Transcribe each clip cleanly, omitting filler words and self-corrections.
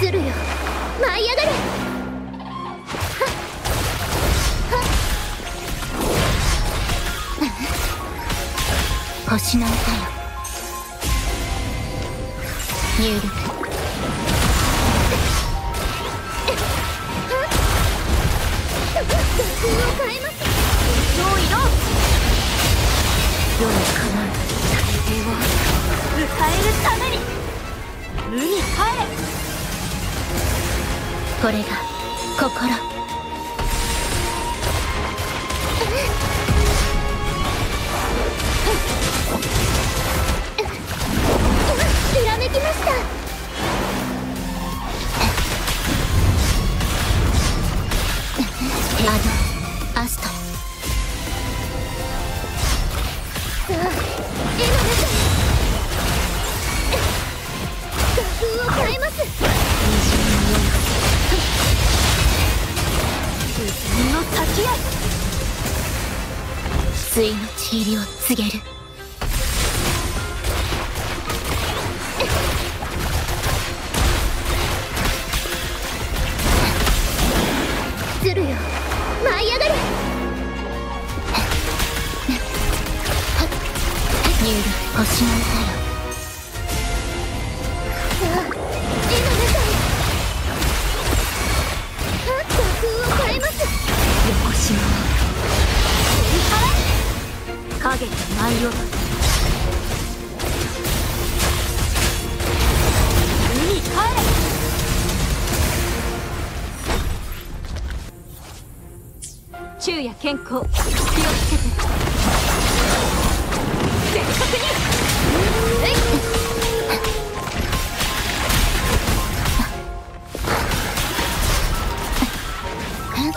鶴よ、舞い上がれ。星の歌よ、入力。を変えます。色を色。世に構う。大抵を迎えるために無に帰れ。これが心。ひらめきました。アストラ。水の血入りを告げる。鶴よ、舞い上がれ。星の歌よ。昼夜健康、気をつけて。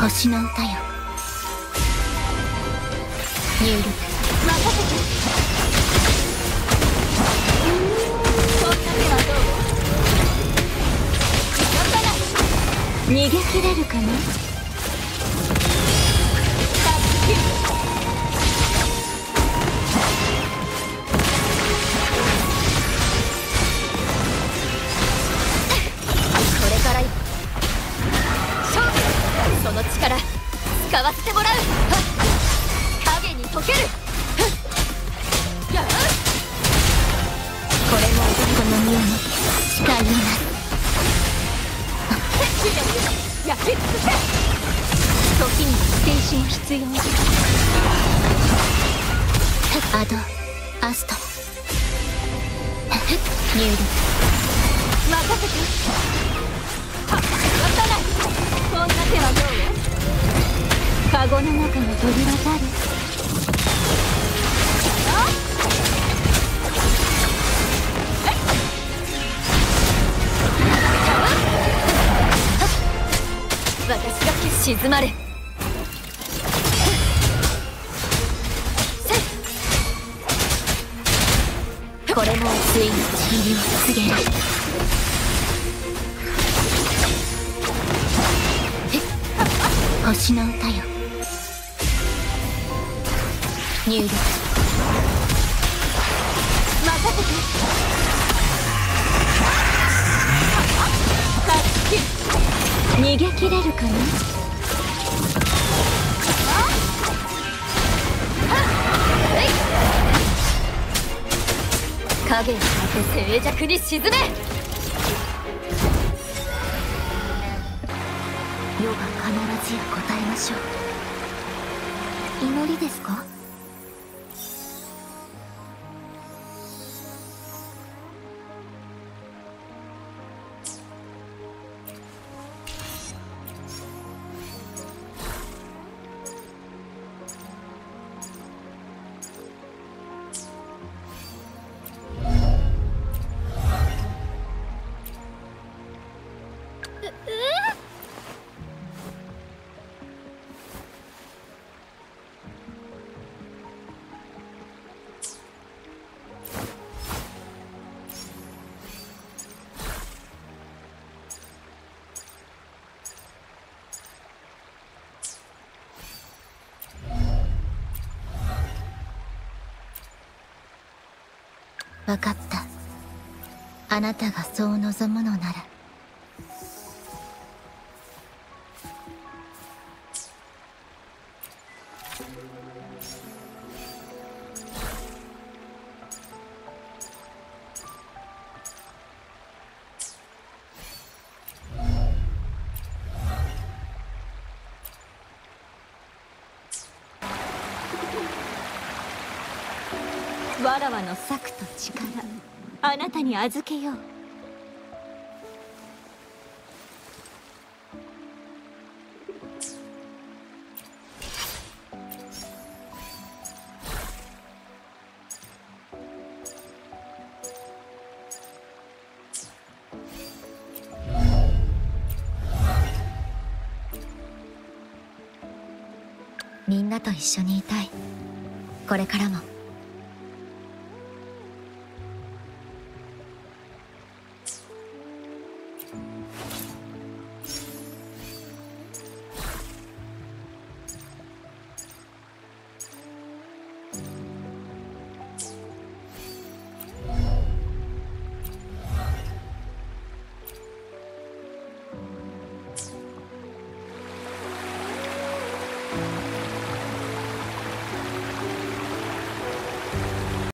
星の歌よ、入力。任せて。こんな手はどう？頑張ら。逃げ切れるかな。これから勝負。その力使わせてもらう。影に溶ける。これもこの身を誓います。焼き尽くせ。時に精神必要。アドアスト入力。任せて。はっ、渡らない。こんな手はどうよ。カゴの中の扉たる。私だけ沈まれ。これもついに治療を告げる。星の歌よ。入力。任せて。逃げ切れるかな。影を立て静寂に沈め。世が必ずや答えましょう。祈りですか。分かった。あなたがそう望むのなら。わらわの策と力、あなたに預けよう。みんなと一緒にいたい、これからも。